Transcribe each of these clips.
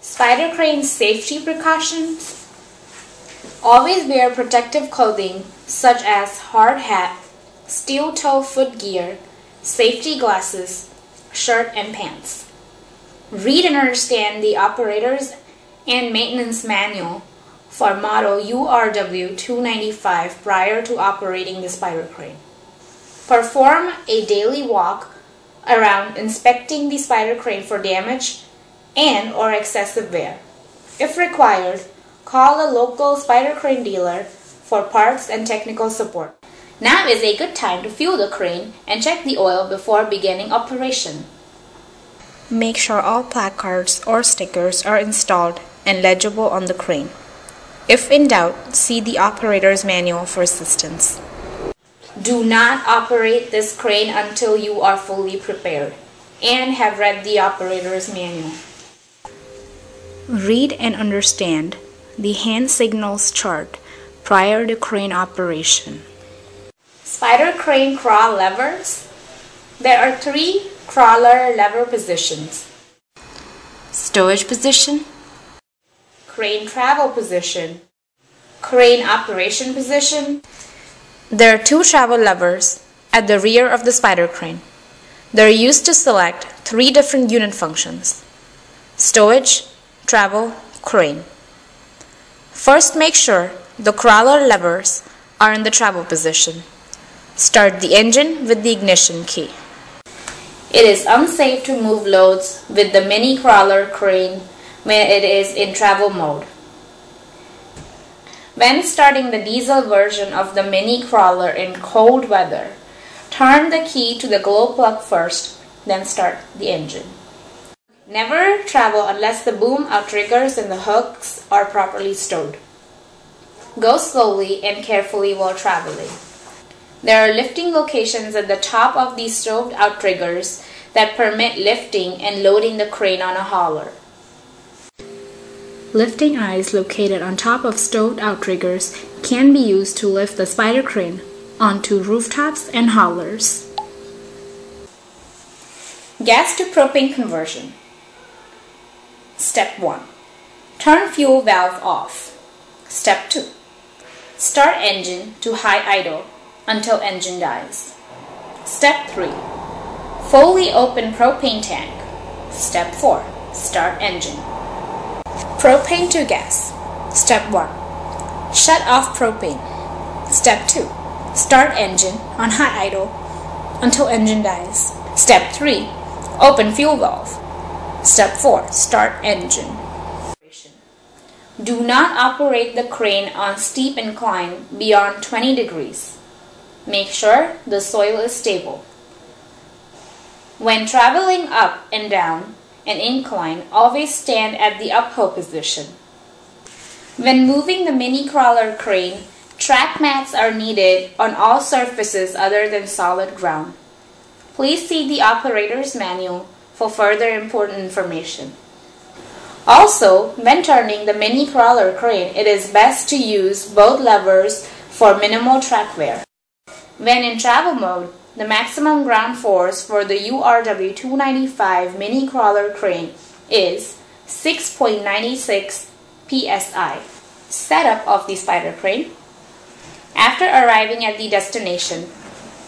Spider crane safety precautions. Always wear protective clothing such as hard hat, steel toe footgear, safety glasses, shirt and pants. Read and understand the operators and maintenance manual for model URW 295 prior to operating the spider crane. Perform a daily walk around inspecting the spider crane for damage and or excessive wear. If required, call a local spider crane dealer for parts and technical support. Now is a good time to fuel the crane and check the oil before beginning operation. Make sure all placards or stickers are installed and legible on the crane. If in doubt, see the operator's manual for assistance. Do not operate this crane until you are fully prepared and have read the operator's manual. Read and understand the hand signals chart prior to crane operation. Spider crane crawl levers. There are 3 crawler lever positions: stowage position, crane travel position, crane operation position. There are 2 travel levers at the rear of the spider crane. They are used to select 3 different unit functions: stowage, travel, crane. First, make sure the crawler levers are in the travel position. Start the engine with the ignition key. It is unsafe to move loads with the mini crawler crane when it is in travel mode. When starting the diesel version of the mini crawler in cold weather, turn the key to the glow plug first, then start the engine. Never travel unless the boom outriggers and the hooks are properly stowed. Go slowly and carefully while traveling. There are lifting locations at the top of these stowed outriggers that permit lifting and loading the crane on a hauler. Lifting eyes located on top of stowed outriggers can be used to lift the spider crane onto rooftops and haulers. Gas to propane conversion. Step 1. Turn fuel valve off. Step 2. Start engine to high idle until engine dies. Step 3. Fully open propane tank. Step 4. Start engine. Propane to gas. Step 1. Shut off propane. Step 2. Start engine on high idle until engine dies. Step 3. Open fuel valve. Step 4. Start engine. Do not operate the crane on steep incline beyond 20 degrees. Make sure the soil is stable. When traveling up and down an incline, always stand at the uphill position. When moving the mini crawler crane, track mats are needed on all surfaces other than solid ground. Please see the operator's manual for further important information. Also, when turning the mini crawler crane, it is best to use both levers for minimal track wear. When in travel mode, the maximum ground force for the URW 295 mini crawler crane is 6.96 psi. Setup of the spider crane. After arriving at the destination,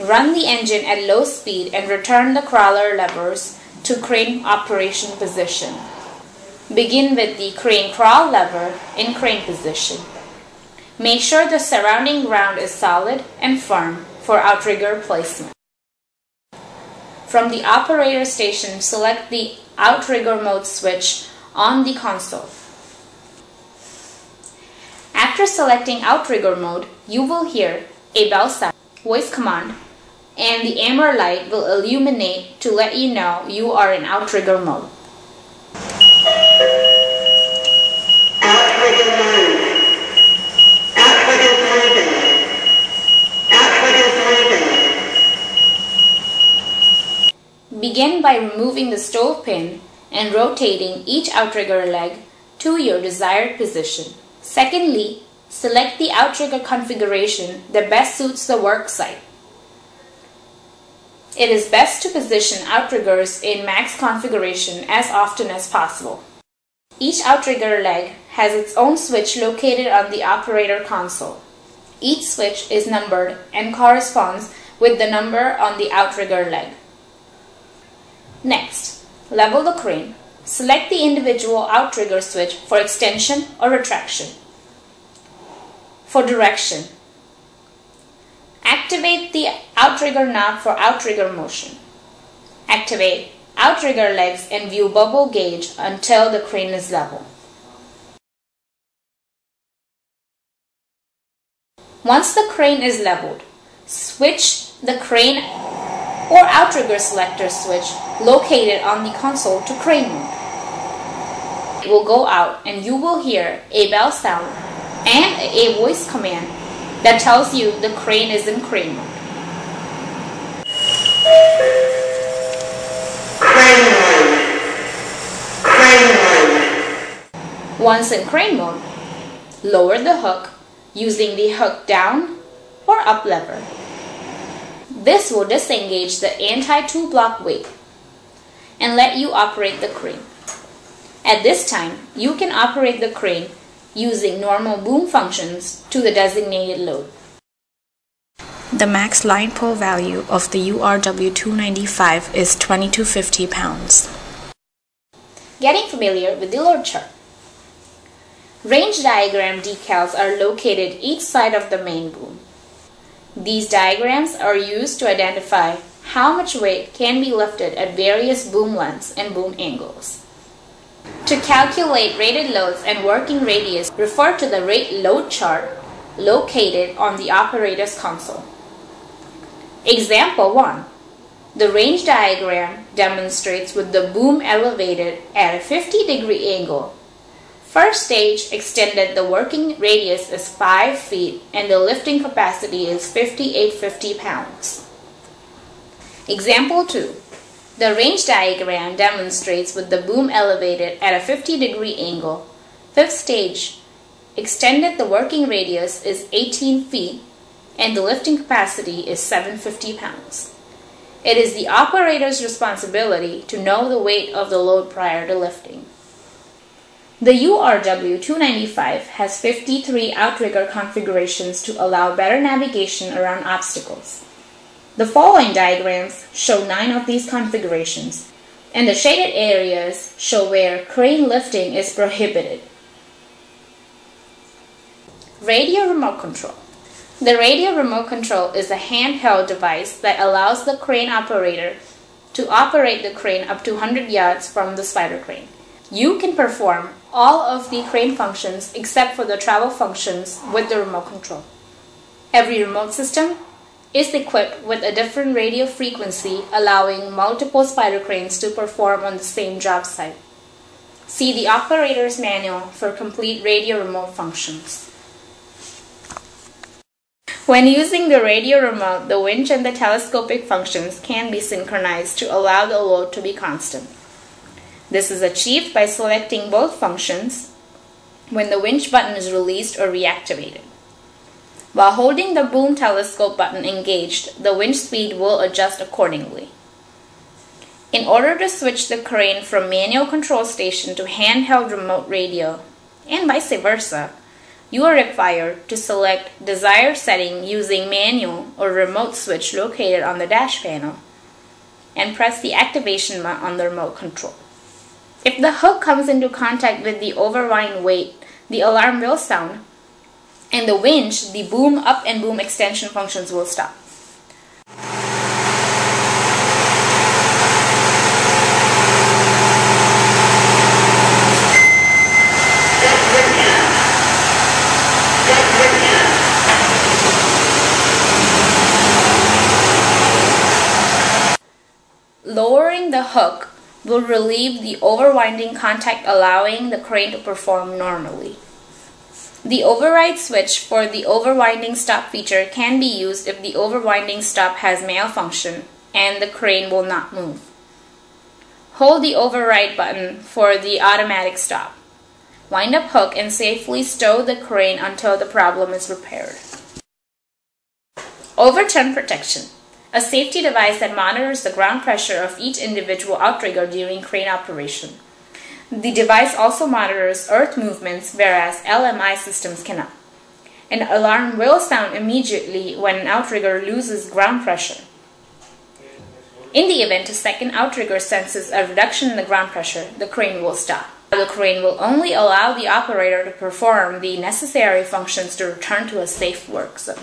run the engine at low speed and return the crawler levers to crane operation position. Begin with the crane crawl lever in crane position. Make sure the surrounding ground is solid and firm for outrigger placement. From the operator station, select the outrigger mode switch on the console. After selecting outrigger mode, you will hear a bell sound, voice command, and the amber light will illuminate to let you know you are in outrigger mode. Begin by removing the stove pin and rotating each outrigger leg to your desired position. Secondly, select the outrigger configuration that best suits the work site. It is best to position outriggers in max configuration as often as possible. Each outrigger leg has its own switch located on the operator console. Each switch is numbered and corresponds with the number on the outrigger leg. Next, level the crane. Select the individual outrigger switch for extension or retraction. For direction, activate the outrigger knob for outrigger motion. Activate outrigger legs and view bubble gauge until the crane is level. Once the crane is leveled, switch the crane or outrigger selector switch located on the console to crane mode. It will go out and you will hear a bell sound and a voice command that tells you the crane is in crane mode. Once in crane mode, lower the hook using the hook down or up lever. This will disengage the anti-2 block weight and let you operate the crane. At this time, you can operate the crane using normal boom functions to the designated load. The max line pull value of the URW 295 is 2250 pounds. Getting familiar with the load chart. Range diagram decals are located each side of the main boom. These diagrams are used to identify how much weight can be lifted at various boom lengths and boom angles. To calculate rated loads and working radius, refer to the rate load chart located on the operator's console. Example 1. The range diagram demonstrates with the boom elevated at a 50-degree angle. First stage extended, the working radius is 5 feet and the lifting capacity is 5850 pounds. Example 2. The range diagram demonstrates with the boom elevated at a 50-degree angle. Fifth stage extended, the working radius is 18 feet and the lifting capacity is 750 pounds. It is the operator's responsibility to know the weight of the load prior to lifting. The URW 295 has 53 outrigger configurations to allow better navigation around obstacles. The following diagrams show 9 of these configurations, and the shaded areas show where crane lifting is prohibited. Radio remote control. The radio remote control is a handheld device that allows the crane operator to operate the crane up to 100 yards from the spider crane. You can perform all of the crane functions except for the travel functions with the remote control. Every remote system is equipped with a different radio frequency, allowing multiple spider cranes to perform on the same job site. See the operator's manual for complete radio remote functions. When using the radio remote, the winch and the telescopic functions can be synchronized to allow the load to be constant. This is achieved by selecting both functions when the winch button is released or reactivated. While holding the boom telescope button engaged, the winch speed will adjust accordingly. In order to switch the crane from manual control station to handheld remote radio, and vice versa, you are required to select desired setting using manual or remote switch located on the dash panel and press the activation button on the remote control. If the hook comes into contact with the overlying weight, the alarm will sound, and the winch, the boom up and boom extension functions will stop. Lowering the hook will relieve the overwinding contact, allowing the crane to perform normally. The override switch for the overwinding stop feature can be used if the overwinding stop has malfunction and the crane will not move. Hold the override button for the automatic stop. Wind up hook and safely stow the crane until the problem is repaired. Overturn protection. A safety device that monitors the ground pressure of each individual outrigger during crane operation. The device also monitors earth movements, whereas LMI systems cannot. An alarm will sound immediately when an outrigger loses ground pressure. In the event a second outrigger senses a reduction in the ground pressure, the crane will stop. The crane will only allow the operator to perform the necessary functions to return to a safe work zone.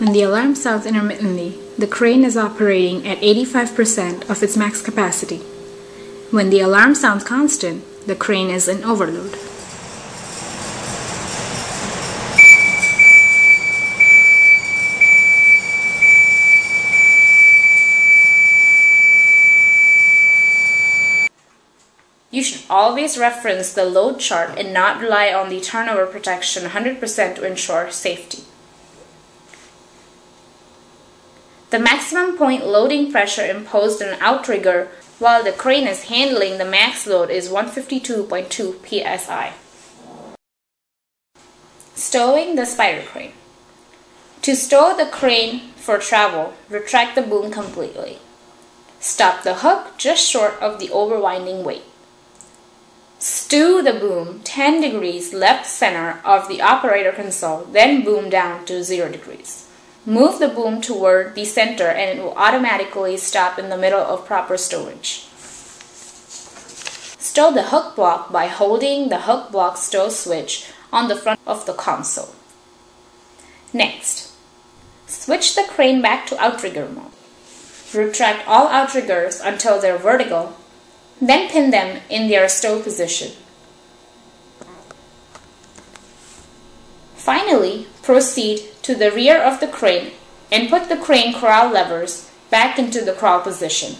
When the alarm sounds intermittently, the crane is operating at 85% of its max capacity. When the alarm sounds constant, the crane is in overload. You should always reference the load chart and not rely on the turnover protection 100% to ensure safety. The maximum point loading pressure imposed on an outrigger while the crane is handling the max load is 152.2 psi. Stowing the spider crane. To stow the crane for travel, retract the boom completely. Stop the hook just short of the overwinding weight. Stew the boom 10 degrees left center of the operator console, then boom down to 0 degrees. Move the boom toward the center and it will automatically stop in the middle of proper stowage. Stow the hook block by holding the hook block stow switch on the front of the console. Next, switch the crane back to outrigger mode. Retract all outriggers until they're vertical, then pin them in their stow position. Finally, proceed to the rear of the crane and put the crane crawl levers back into the crawl position.